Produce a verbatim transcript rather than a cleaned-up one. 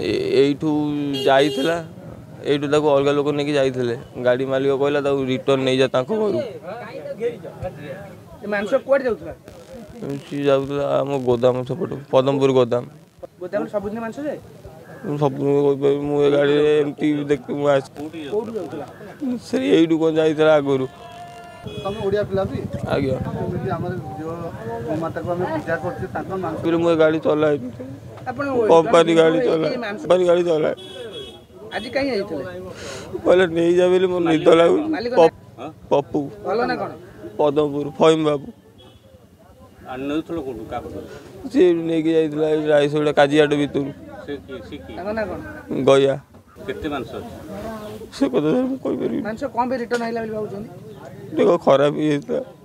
एठू जाइला एठू ताको अलग लोक नेकी जाइले गाड़ी मालिक कहला ताको रिटर्न नै जा ताको घर मानस कोड जाउतला सी जाउतला हमो गोदाम सपोर्ट पदमपुर गोदाम गोदाम सब दिन मानस जाय सब मु गाड़ी एमटी देखते मु आ कोड जाउतला सर एठू को जाइला गुरु हम ओडिया पिला भी आ गयो हमर जो माता को हम पूजा करते ताको मानस फिर मु गाड़ी चलाय कंपनी गाड़ी चला कंपनी गाड़ी चला आज कहीं आई थले बोले नहीं जाबेले मोर निद लागु पप्पू बोलो ना कोन पदमपुर फइम बाबू आ न थलो कोन का से नेकी जाइतला रायसोडा काजियाट भीतर से से की ना कोन गया केते मानस से को कोई बेरी मानस कम पे रिटर्न आइला बोली बाबू जन देखो खराब ही है।